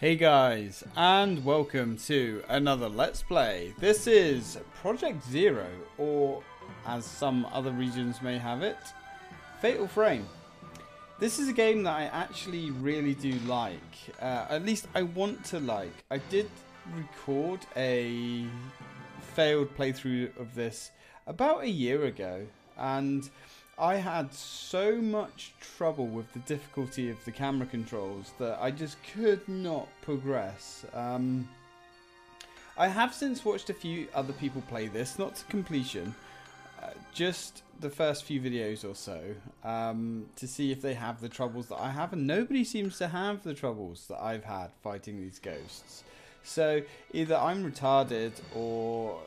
Hey guys, and welcome to another Let's Play. This is Project Zero, or as some other regions may have it, Fatal Frame. This is a game that I actually really do like, at least I want to like. I did record a failed playthrough of this about a year ago, and I had so much trouble with the difficulty of the camera controls that I just could not progress. I have since watched a few other people play this, not to completion, just the first few videos or so, to see if they have the troubles that I have, and nobody seems to have the troubles that I've had fighting these ghosts. So either I'm retarded or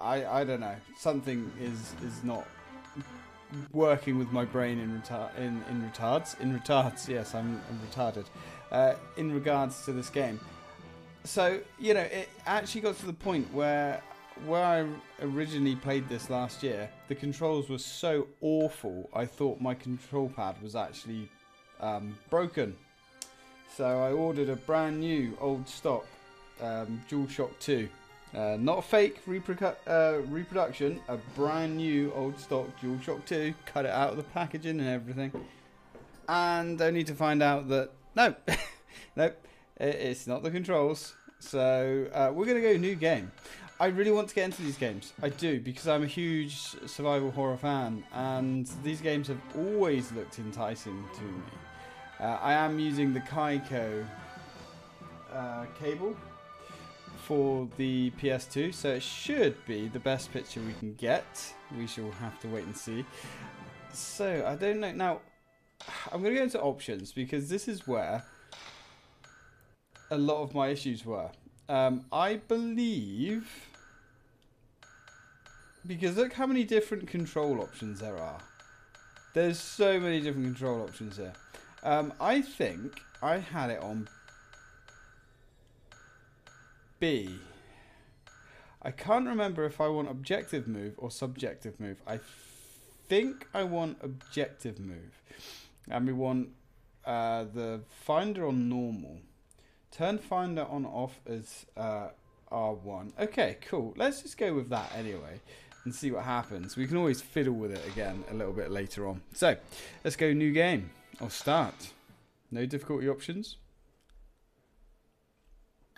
I don't know, something is not working with my brain in regards, yes, I'm retarded in regards to this game. So, you know, it actually got to the point where I originally played this last year, the controls were so awful I thought my control pad was actually broken, so I ordered a brand new old stock DualShock 2. Not a fake reproduction, a brand new old stock DualShock 2, cut it out of the packaging and everything. And I need to find out that, no, nope, it's not the controls. So we're going to go new game. I really want to get into these games, I do, because I'm a huge survival horror fan. And these games have always looked enticing to me. I am using the Kaiko cable for the PS2, so it should be the best picture we can get. We shall have to wait and see. So I don't know. Now I'm going to go into options, because this is where a lot of my issues were. I believe, because look how many different control options there are. There's so many different control options here. I think I had it on B. I can't remember if I want objective move or subjective move. I think I want objective move. And we want the finder on normal. Turn finder on off as R1. Okay, cool. Let's just go with that anyway and see what happens. We can always fiddle with it again a little bit later on. So let's go new game. I'll start. No difficulty options.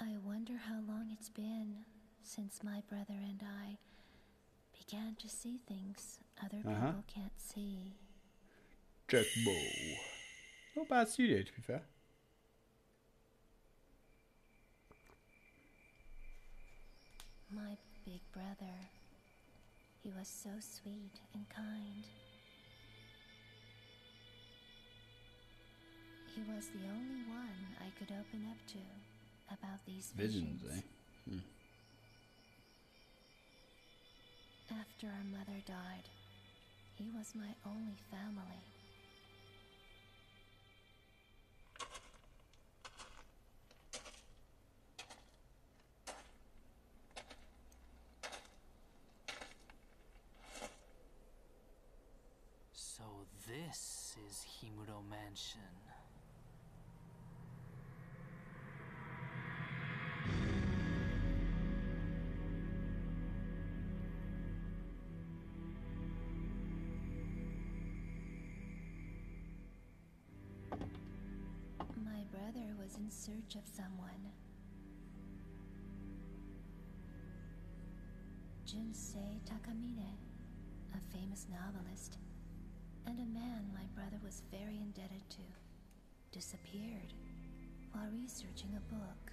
I wonder how long it's been since my brother and I began to see things other people can't see. Jackmo. Not bad studio, to be fair. My big brother. He was so sweet and kind. He was the only one I could open up to about these visions. After our mother died, he was my only family. So this is Himuro Mansion. In search of someone. Junsei Takamine, a famous novelist, and a man my brother was very indebted to, disappeared while researching a book.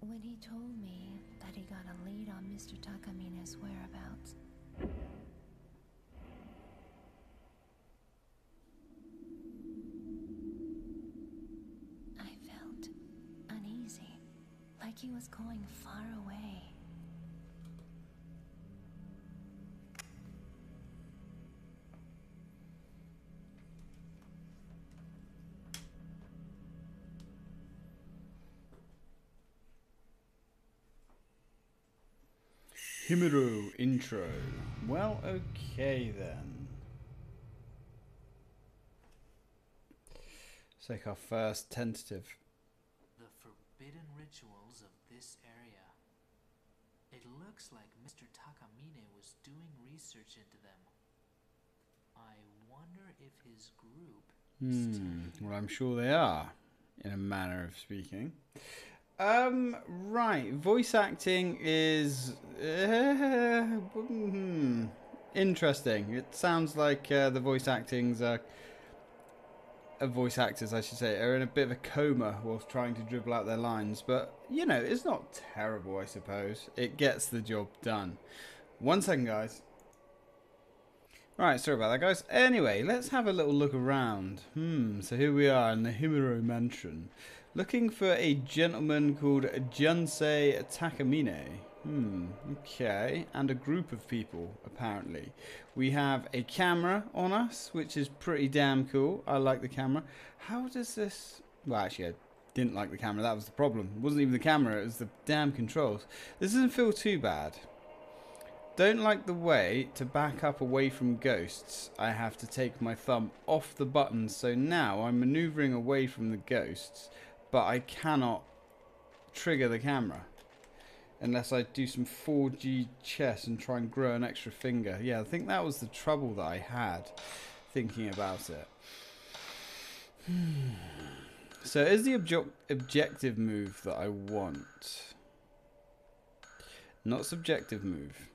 When he told me that he got a lead on Mr. Takamine's whereabouts, he was going far away. Himuro intro. Well, okay then. Let's take our first tentative. The forbidden rituals of this area. It looks like Mr. Takamine was doing research into them. I wonder if his group... Well, I'm sure they are, in a manner of speaking. Right, voice acting is interesting. It sounds like the voice actors, I should say, are in a bit of a coma whilst trying to dribble out their lines. But, you know, it's not terrible, I suppose. It gets the job done. One second, guys. Right, sorry about that, guys. Anyway, let's have a little look around. So here we are in the Himuro Mansion. Looking for a gentleman called Junsei Takamine. Okay. And a group of people, apparently. We have a camera on us, which is pretty damn cool. I like the camera. How does this... Well, actually, I didn't like the camera. That was the problem. It wasn't even the camera. It was the damn controls. This doesn't feel too bad. Don't like the way to back up away from ghosts. I have to take my thumb off the buttons. So now I'm maneuvering away from the ghosts. But I cannot trigger the camera unless I do some 4G chess and try and grow an extra finger. Yeah, I think that was the trouble that I had thinking about it. So is the objective move that I want. Not subjective move.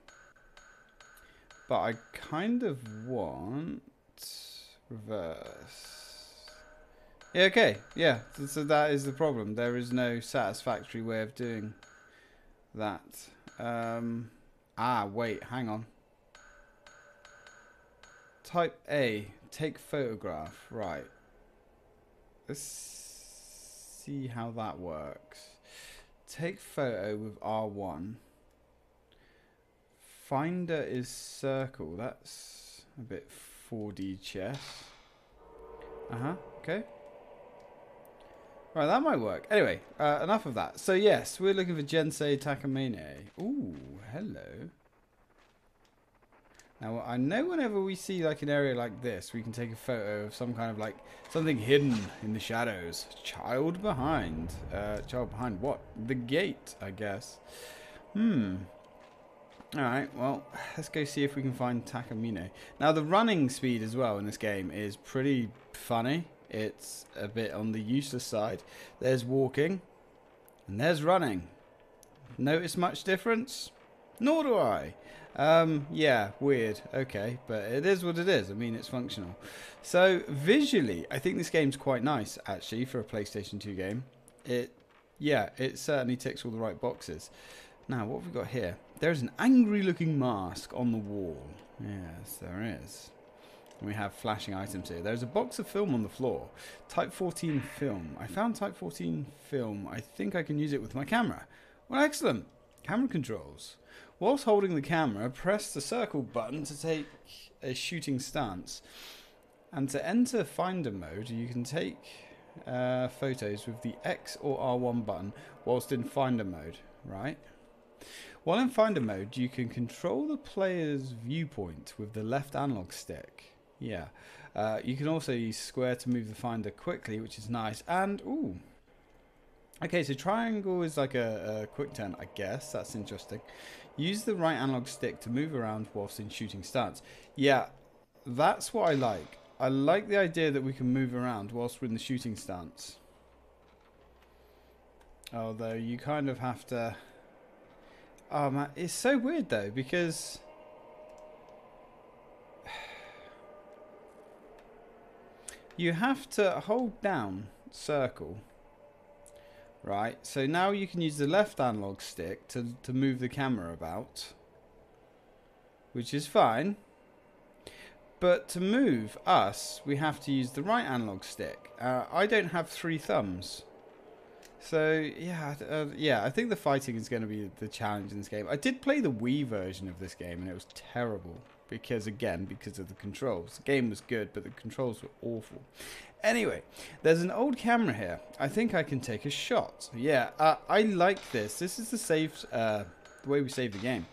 But I kind of want reverse. Yeah, okay, yeah, so that is the problem. There is no satisfactory way of doing that. Wait, hang on. Type A, take photograph, right. Let's see how that works. Take photo with R1. Finder is circle, that's a bit 4D chess. Okay. Right, that might work. Anyway, enough of that. So yes, we're looking for Junsei Takamine. Ooh, hello. Now, I know whenever we see like an area like this, we can take a photo of some kind of like something hidden in the shadows. Child behind. Child behind what? The gate, I guess. Alright, well, let's go see if we can find Takamine. Now, the running speed as well in this game is pretty funny. It's a bit on the useless side. There's walking and there's running. Notice much difference? Nor do I. Yeah, weird. Okay, but it is what it is. I mean, it's functional. So visually, I think this game's quite nice actually for a PlayStation 2 game. It certainly ticks all the right boxes. Now, what have we got here? There's an angry-looking mask on the wall. Yes, there is. We have flashing items here. There's a box of film on the floor. Type 14 film. I found type 14 film. I think I can use it with my camera. Well, excellent. Camera controls. Whilst holding the camera, press the circle button to take a shooting stance. And to enter finder mode, you can take photos with the X or R1 button whilst in finder mode. Right? While in finder mode, you can control the player's viewpoint with the left analog stick. Yeah, you can also use square to move the finder quickly, which is nice. And, ooh. Okay, so triangle is like a quick turn, I guess. That's interesting. Use the right analog stick to move around whilst in shooting stance. Yeah, that's what I like. I like the idea that we can move around whilst we're in the shooting stance. Although, you kind of have to... Oh, man, it's so weird, though, because... You have to hold down circle, right? So now you can use the left analog stick to move the camera about, which is fine. But to move us, we have to use the right analog stick. I don't have three thumbs. So, yeah, I think the fighting is going to be the challenge in this game. I did play the Wii version of this game, and it was terrible. Because of the controls. The game was good, but the controls were awful. Anyway, there's an old camera here. I think I can take a shot. Yeah, I like this. This is the way we save the game.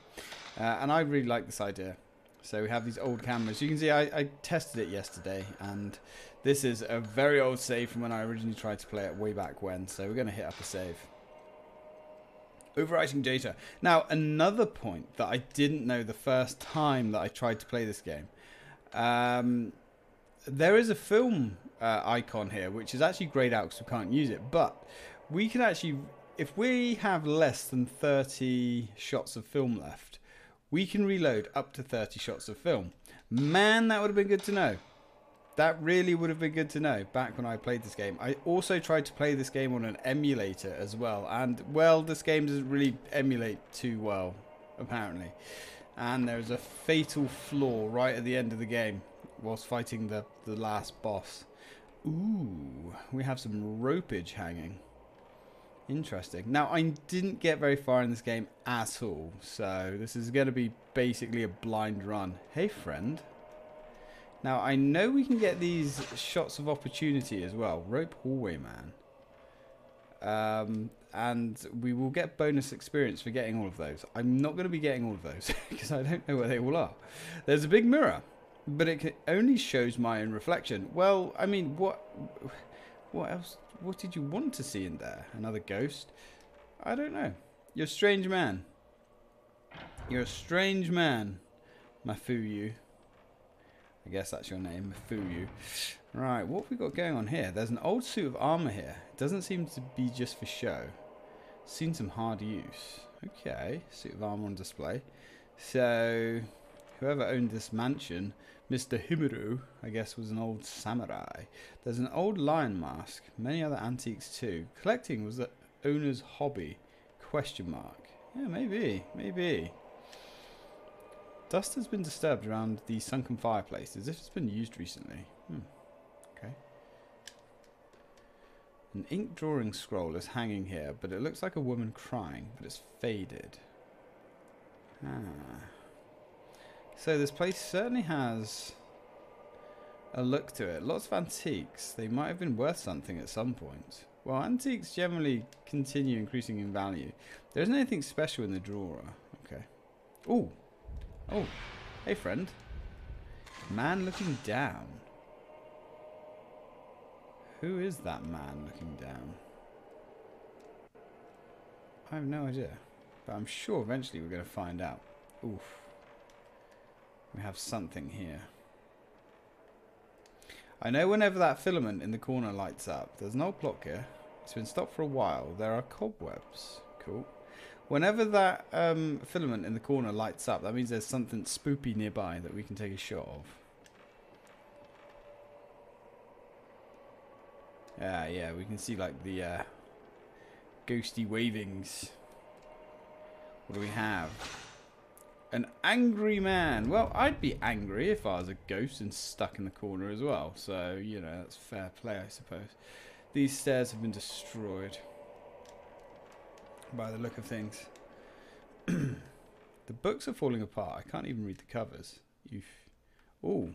And I really like this idea. So we have these old cameras. You can see I tested it yesterday, and this is a very old save from when I originally tried to play it way back when. So we're going to hit up a save. Overwriting data. Now, another point that I didn't know the first time that I tried to play this game. There is a film icon here, which is actually grayed out because we can't use it. But we can actually, if we have less than 30 shots of film left, we can reload up to 30 shots of film. Man, that would have been good to know. That really would have been good to know back when I played this game. I also tried to play this game on an emulator as well. And, well, this game doesn't really emulate too well, apparently. And there is a fatal flaw right at the end of the game whilst fighting the last boss. Ooh, we have some ropage hanging. Interesting. Now, I didn't get very far in this game at all, so this is going to be basically a blind run. Hey, friend. Now, I know we can get these shots of opportunity as well. Rope hallway man. And we will get bonus experience for getting all of those. I'm not going to be getting all of those because I don't know where they all are. There's a big mirror, but it only shows my own reflection. Well, I mean, what else? What did you want to see in there? Another ghost? I don't know. You're a strange man. You're a strange man, Mafuyu. I guess that's your name, Mafuyu. Right, what have we got going on here? There's an old suit of armor here. It doesn't seem to be just for show. Seen some hard use. Okay, suit of armor on display. So, whoever owned this mansion, Mr. Himuro, I guess, was an old samurai. There's an old lion mask. Many other antiques too. Collecting was the owner's hobby? Question mark. Yeah, maybe. Maybe. Dust has been disturbed around the sunken fireplace, as if it's been used recently. Okay. An ink drawing scroll is hanging here, but it looks like a woman crying, but it's faded. Ah. So this place certainly has a look to it. Lots of antiques. They might have been worth something at some point. Well, antiques generally continue increasing in value. There isn't anything special in the drawer. Okay. Ooh. Oh. Hey, friend. Man looking down. Who is that man looking down? I have no idea. But I'm sure eventually we're going to find out. Oof. We have something here. I know whenever that filament in the corner lights up. There's an old clock here. It's been stopped for a while. There are cobwebs. Cool. Whenever that filament in the corner lights up, that means there's something spoopy nearby that we can take a shot of. Ah, yeah, we can see like the ghosty wavings. What do we have? An angry man. Well, I'd be angry if I was a ghost and stuck in the corner as well. So, you know, that's fair play, I suppose. These stairs have been destroyed by the look of things. The books are falling apart. I can't even read the covers. Ooh.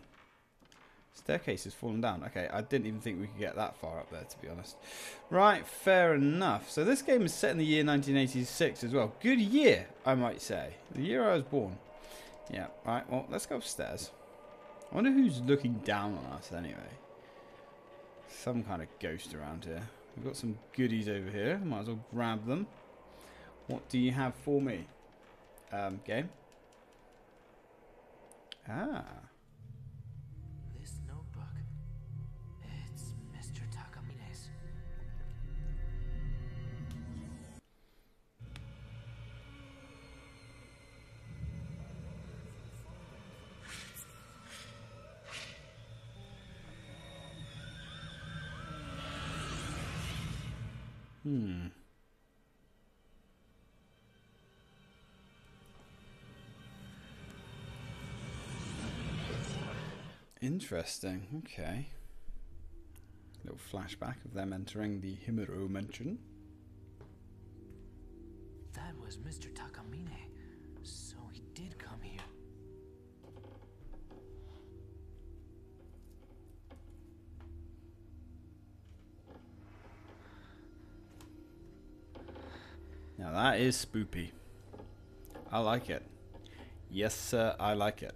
Staircase has fallen down. Okay, I didn't even think we could get that far up there, to be honest. Right, fair enough. So this game is set in the year 1986 as well. Good year, I might say. The year I was born. Yeah, right, well, let's go upstairs. I wonder who's looking down on us anyway. Some kind of ghost around here. We've got some goodies over here. Might as well grab them. What do you have for me? Game? Ah. Interesting. Okay. A little flashback of them entering the Himuro Mansion. That was Mr. Takamine. So he did come here. Now that is spoopy. I like it. Yes, sir, I like it.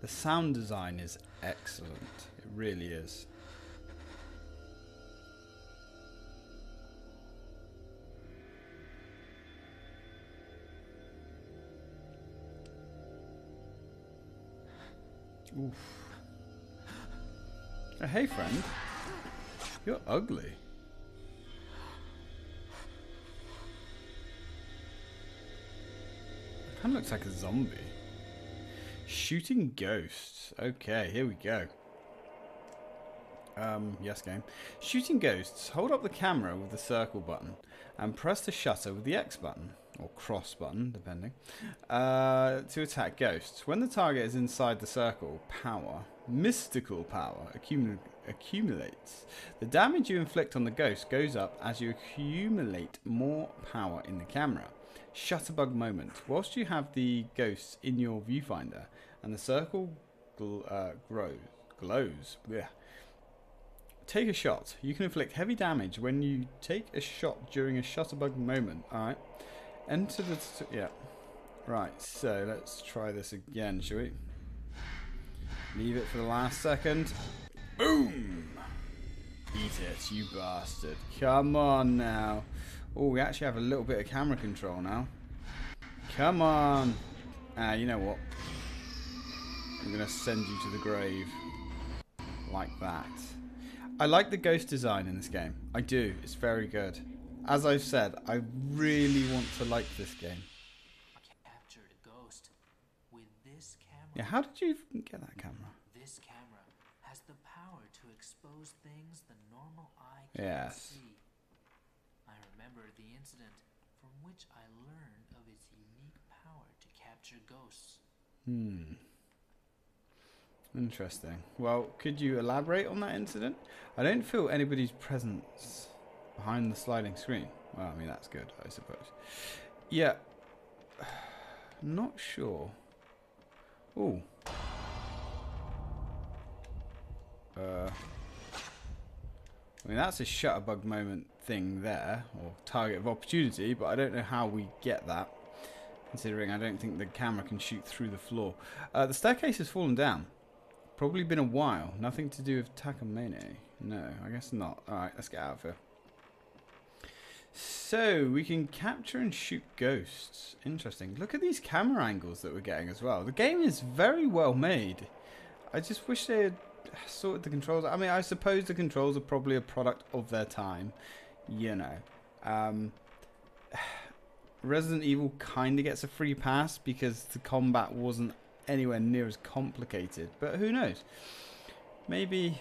The sound design is excellent. It really is. Oof. Oh, hey, friend. You're ugly. Kind of looks like a zombie. Shooting ghosts. Okay, here we go. Yes, game. Shooting ghosts. Hold up the camera with the circle button and press the shutter with the X button, or cross button, depending, to attack ghosts. When the target is inside the circle, power, mystical power, accumulates. The damage you inflict on the ghost goes up as you accumulate more power in the camera. Shutterbug moment. Whilst you have the ghosts in your viewfinder and the circle glows, bleh. Take a shot. You can inflict heavy damage when you take a shot during a shutterbug moment. Alright. Enter the... yeah. Right, so let's try this again, shall we? Leave it for the last second. Boom! Eat it, you bastard. Come on now. Oh, we actually have a little bit of camera control now. Come on! Ah, you know what? I'm going to send you to the grave. Like that. I like the ghost design in this game. I do. It's very good. As I've said, I really want to like this game. Capture the ghost with this camera. Yeah, how did you get that camera? This camera has the power to expose things the normal eye can't see. I remember the incident from which I learned of its unique power to capture ghosts. Hmm. Interesting. Well, could you elaborate on that incident? I don't feel anybody's presence behind the sliding screen. Well, I mean, that's good, I suppose. Yeah. Not sure. Ooh. I mean, that's a shutterbug moment thing there, or target of opportunity, but I don't know how we get that, considering I don't think the camera can shoot through the floor. The staircase has fallen down. Probably been a while. Nothing to do with Takamine. No, I guess not. Alright, let's get out of here. So, we can capture and shoot ghosts. Interesting. Look at these camera angles that we're getting as well. The game is very well made. I just wish they had sorted the controls. I mean, I suppose the controls are probably a product of their time. You know. Resident Evil kind of gets a free pass because the combat wasn't anywhere near as complicated, but who knows? Maybe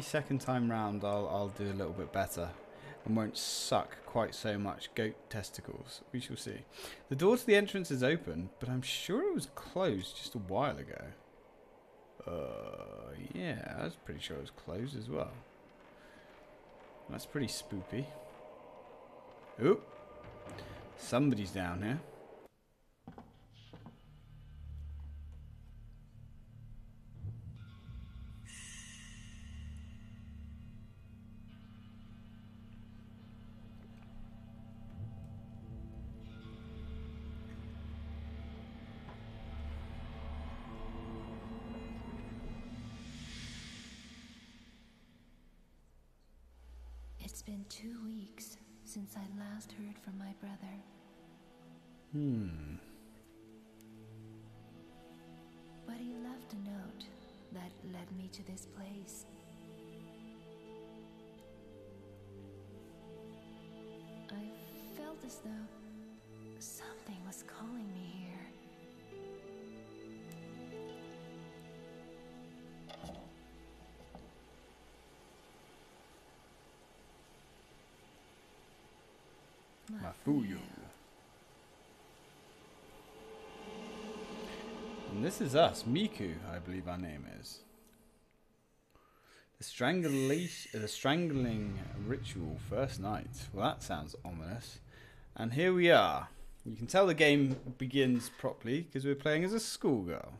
second time round I'll do a little bit better and won't suck quite so much goat testicles. We shall see. The door to the entrance is open, but I'm sure it was closed just a while ago. Yeah, I was pretty sure it was closed as well. That's pretty spoopy. Oop, somebody's down here. It's been 2 weeks since I last heard from my brother. But he left a note that led me to this place. I felt as though something was calling me here. Mafuyu. And this is us, Miku, I believe our name is. The Strangling Ritual, first night. Well, that sounds ominous. And here we are. You can tell the game begins properly because we're playing as a schoolgirl.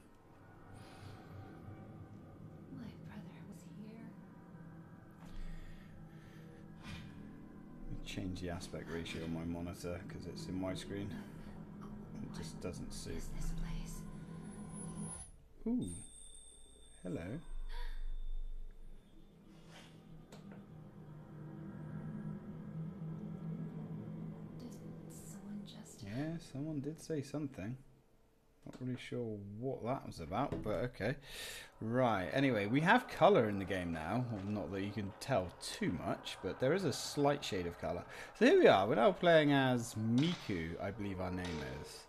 change the aspect ratio of my monitor because it's in widescreen. It just doesn't suit. Ooh. Hello. Yeah, someone did say something. Not really sure what that was about, but okay. Right, anyway, we have colour in the game now. Well, not that you can tell too much, but there is a slight shade of colour. So here we are. We're now playing as Miku, I believe our name is.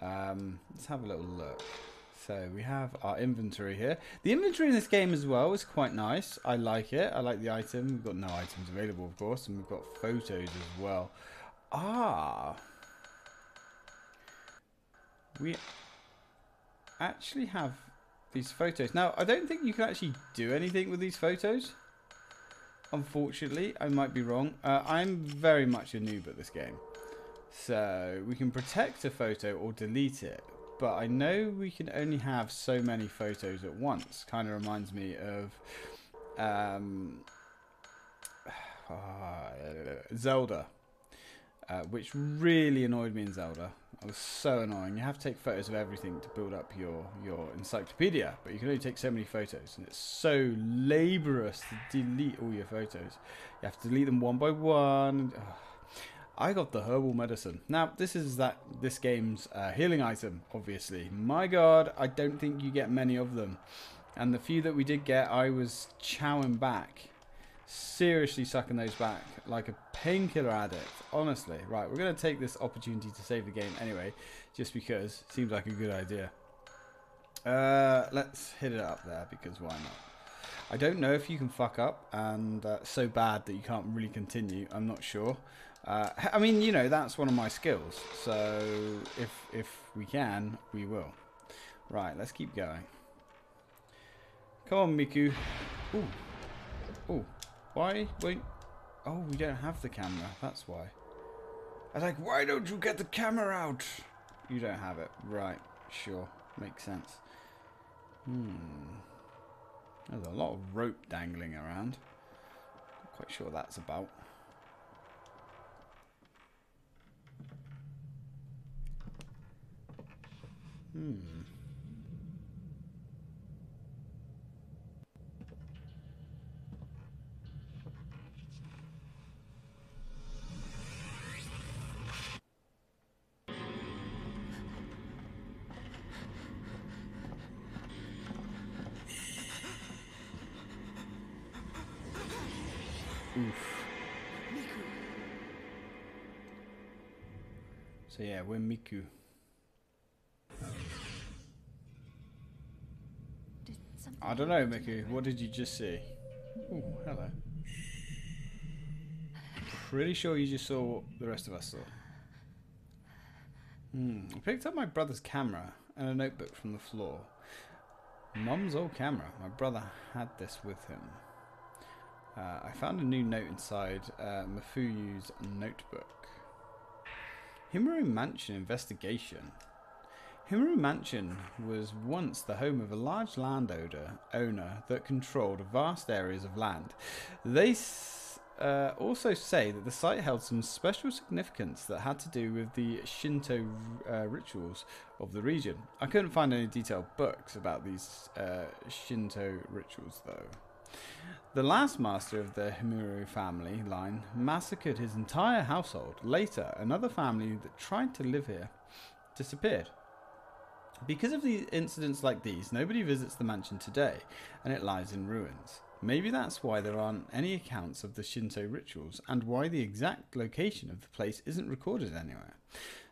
Let's have a little look. So we have our inventory here. The inventory in this game as well is quite nice. I like it. I like the item. We've got no items available, of course, and we've got photos as well. Ah! We actually have these photos. Now, I don't think you can actually do anything with these photos. Unfortunately, I might be wrong. I'm very much a noob at this game. So we can protect a photo or delete it. But I know we can only have so many photos at once. Kind of reminds me of Zelda. Which really annoyed me in Zelda. It was so annoying. You have to take photos of everything to build up your encyclopedia, but you can only take so many photos, and it's so laborious to delete all your photos. You have to delete them one by one. Ugh. I got the herbal medicine. Now, this is this game's healing item, obviously. My God, I don't think you get many of them, and the few that we did get, I was chowing back. Seriously sucking those back like a painkiller addict, honestly. Right, we're going to take this opportunity to save the game anyway, just because it seems like a good idea. Let's hit it up there, because why not? I don't know if you can fuck up and so bad that you can't really continue. I'm not sure. I mean, you know, that's one of my skills, so if we can, we will. Right, let's keep going. Come on, Miku. Ooh. Ooh. Why won't... Oh, we don't have the camera. That's why. I was like, why don't you get the camera out? You don't have it. Right. Sure. Makes sense. There's a lot of rope dangling around. Not quite sure what that's about. So yeah, we're Miku. I don't know, Miku. What did you just see? Oh, hello. Pretty sure you just saw what the rest of us saw. I picked up my brother's camera and a notebook from the floor. Mum's old camera. My brother had this with him. I found a new note inside Mafuyu's notebook. Himuro Mansion investigation. Himuro Mansion was once the home of a large landowner that controlled vast areas of land. They also say that the site held some special significance that had to do with the Shinto rituals of the region. I couldn't find any detailed books about these Shinto rituals, though. The last master of the Himuro family line massacred his entire household. Later, another family that tried to live here disappeared. Because of the incidents like these, nobody visits the mansion today, and it lies in ruins. Maybe that's why there aren't any accounts of the Shinto rituals, and why the exact location of the place isn't recorded anywhere.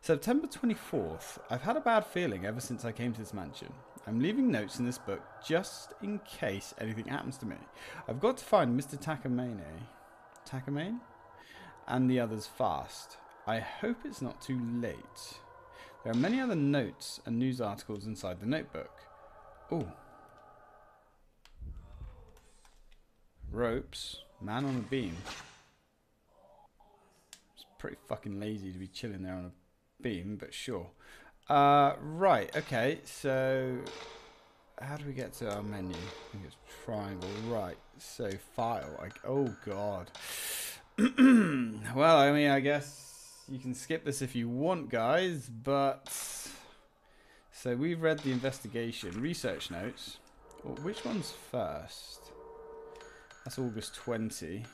September 24th. I've had a bad feeling ever since I came to this mansion. I'm leaving notes in this book just in case anything happens to me. I've got to find Mr. Takamine? And the others fast. I hope it's not too late. There are many other notes and news articles inside the notebook. Ooh. Ropes. Man on a beam. It's pretty fucking lazy to be chilling there on a beam, but sure. Right, okay, so how do we get to our menu? I think it's triangle. Right, so file. Oh, God. Well, I mean, I guess you can skip this if you want, guys, but... So we've read the investigation. Research notes. Well, which one's first? That's August 20.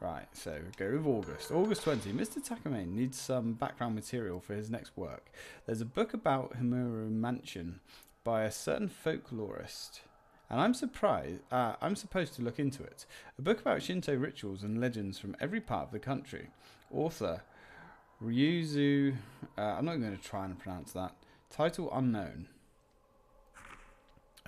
Right, so go with August. August 20. Mr. Takamine needs some background material for his next work. There's a book about Himuro Mansion by a certain folklorist, and I'm supposed to look into it. A book about Shinto rituals and legends from every part of the country. Author Ryuzu. I'm not going to try and pronounce that. Title unknown.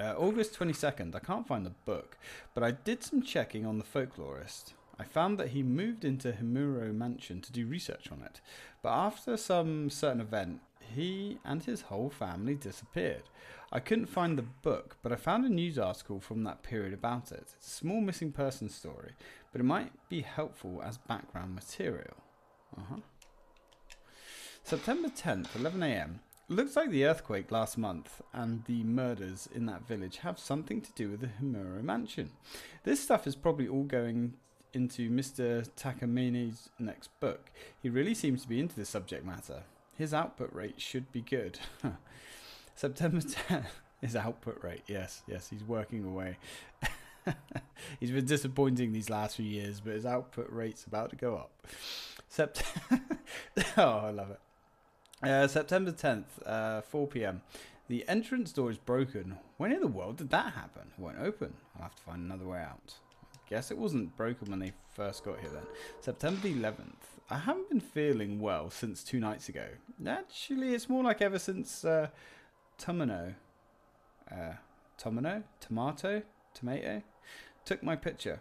August 22nd. I can't find the book, but I did some checking on the folklorist. I found that he moved into Himuro Mansion to do research on it, but after some certain event, he and his whole family disappeared. I couldn't find the book, but I found a news article from that period about it. It's a small missing person story, but it might be helpful as background material. September 10th, 11 AM. Looks like the earthquake last month and the murders in that village have something to do with the Himuro Mansion. This stuff is probably all going into Mr. Takamine's next book. He really seems to be into this subject matter. His output rate should be good. September 10th. His output rate. Yes, yes, he's working away. He's been disappointing these last few years, but his output rate's about to go up. Oh, I love it. September 10th, 4 PM. The entrance door is broken. When in the world did that happen? It won't open. I'll have to find another way out. Guess it wasn't broken when they first got here then. September 11th. I haven't been feeling well since 2 nights ago. Actually, it's more like ever since Tomino. Tomino? Tomato? Tomato? Took my picture.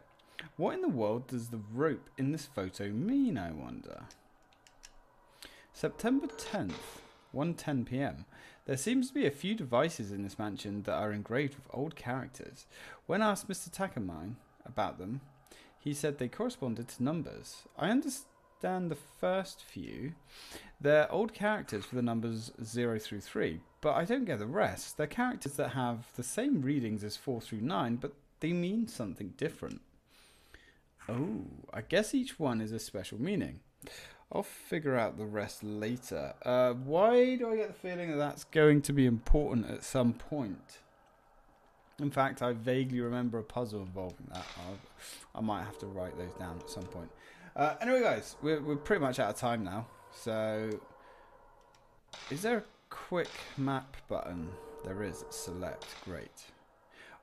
What in the world does the rope in this photo mean, I wonder? September 10th. 1:10 PM. There seems to be a few devices in this mansion that are engraved with old characters. When asked Mr. Takamine about them, he said they corresponded to numbers. I understand the first few. They're old characters for the numbers 0 through 3, but I don't get the rest. They're characters that have the same readings as 4 through 9, but they mean something different. Oh, I guess each one is a special meaning. I'll figure out the rest later. Why do I get the feeling that that's going to be important at some point? In fact, I vaguely remember a puzzle involving that. I might have to write those down at some point. Anyway, guys, we're pretty much out of time now. So, is there a quick map button? There is. Select. Great.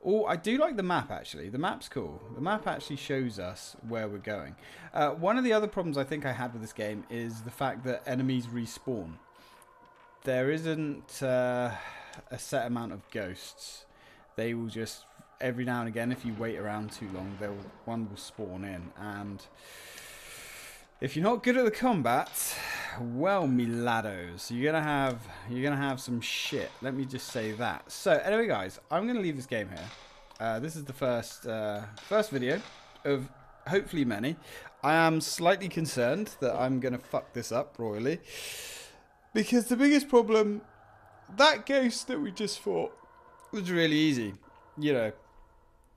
Oh, I do like the map, actually. The map's cool. The map actually shows us where we're going. One of the other problems I think I had with this game is the fact that enemies respawn. There isn't a set amount of ghosts. They will just, every now and again, if you wait around too long, one will spawn in. And if you're not good at the combat, well, me laddos, you're gonna have some shit. Let me just say that. So anyway, guys, I'm gonna leave this game here. This is the first video of hopefully many. I am slightly concerned that I'm gonna fuck this up royally, because the biggest problem, that ghost that we just fought, it was really easy, you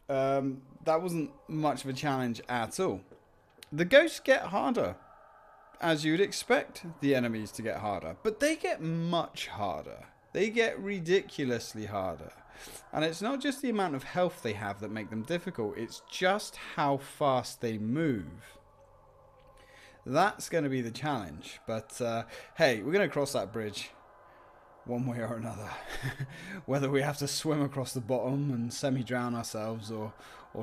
know. That wasn't much of a challenge at all. The ghosts get harder, as you'd expect the enemies to get harder, but they get much harder. They get ridiculously harder. And it's not just the amount of health they have that make them difficult, it's just how fast they move. That's going to be the challenge, but hey, we're going to cross that bridge one way or another. Whether we have to swim across the bottom and semi-drown ourselves or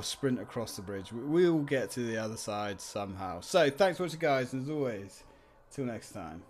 sprint across the bridge, we'll get to the other side somehow. So thanks for watching, guys, and as always, till next time.